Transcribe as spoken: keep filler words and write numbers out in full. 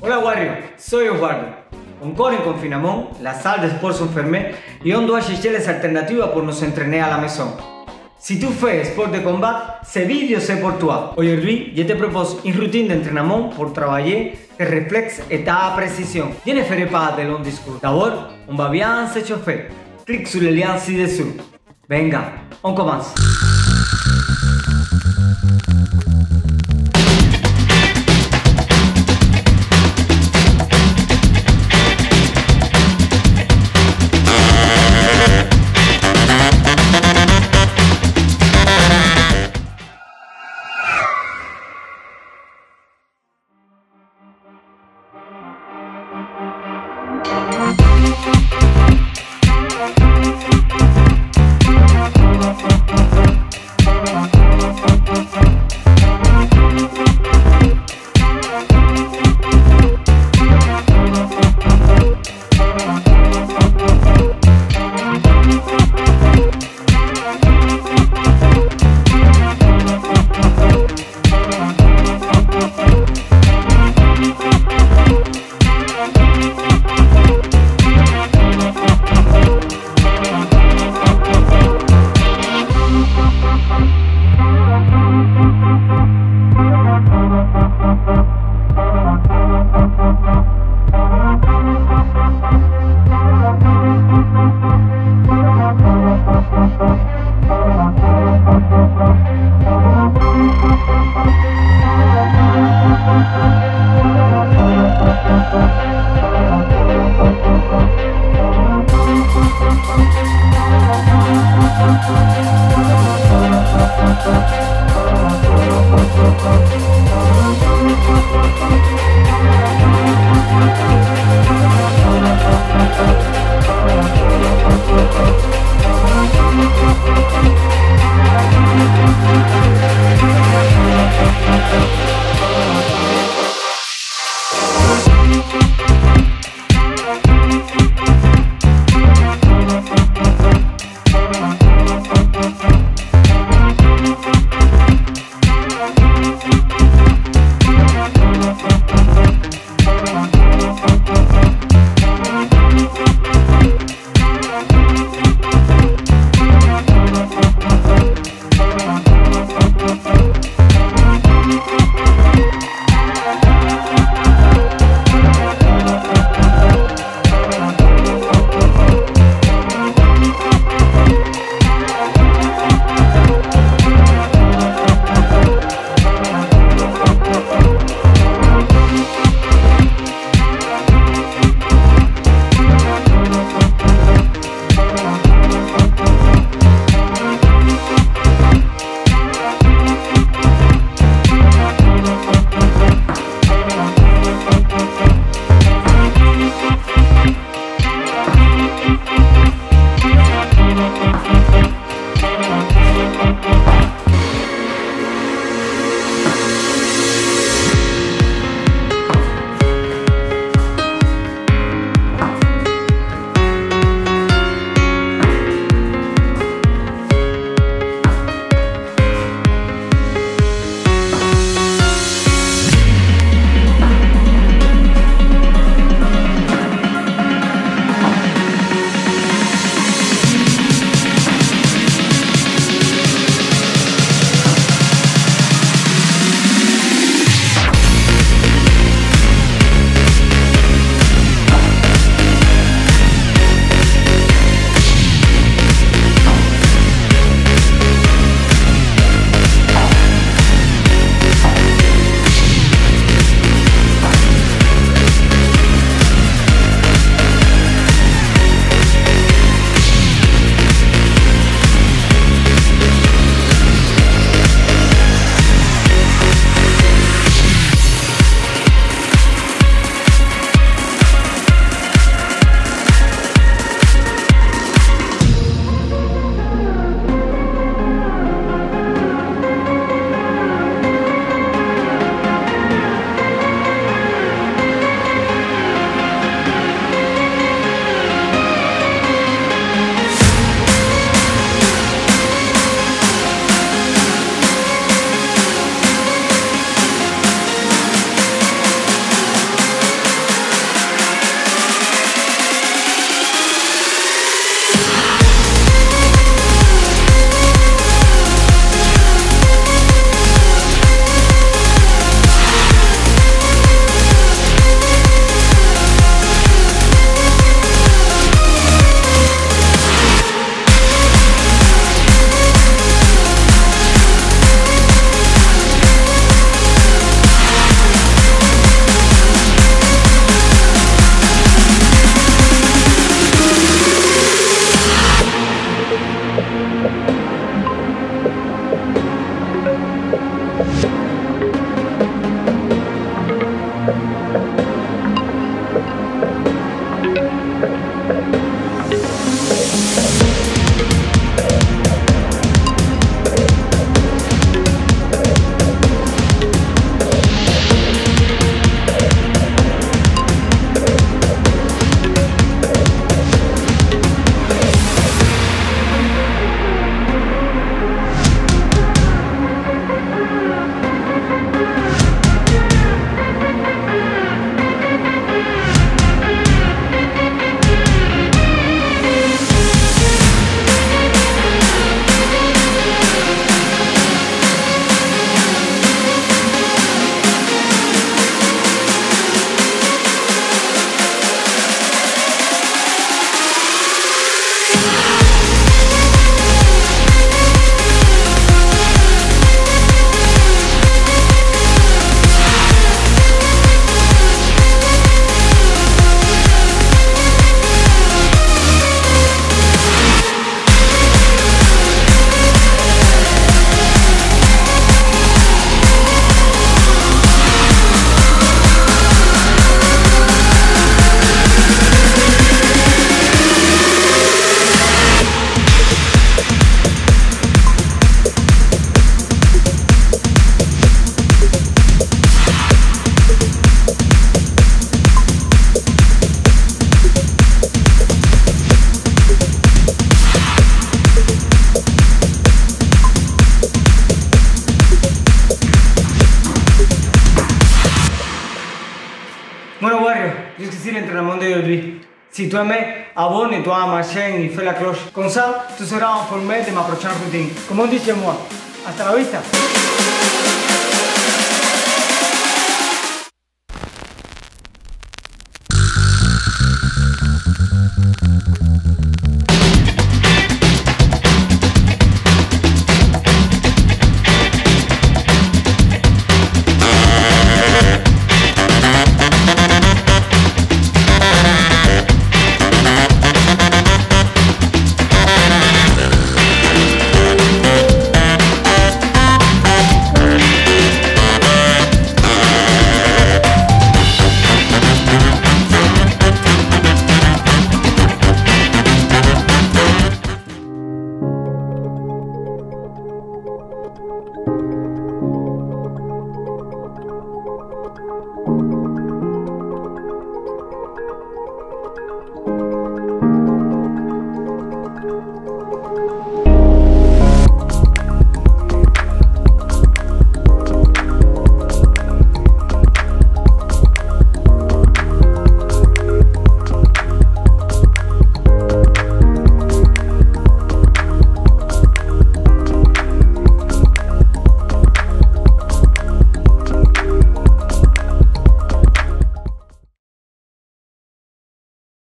Hola Wario, soy Osvaldo. Ancora in confinamento, la salle de sport s'enfermè e on doit chercher les alternatives pour nous entraîner à la maison. Si tu fais sport de combat, ce vidéo c'est pour toi. Aujourd'hui, je te propose une routine d'entraînement pour travailler tes réflexes et ta précision. Je ne ferai pas de long discours. D'abord, on va bien se chauffer. Clique sur le lien ci-dessous. Venga, on commence. We'll be right back. Mono Warrior, juste ici l'entraînement d'aujourd'hui. Si tu aimais, abonne-toi à ma chaîne et fais la cloche. Comme ça, tu seras informé de ma prochaine routine. Comme on dit chez moi, hasta la vista!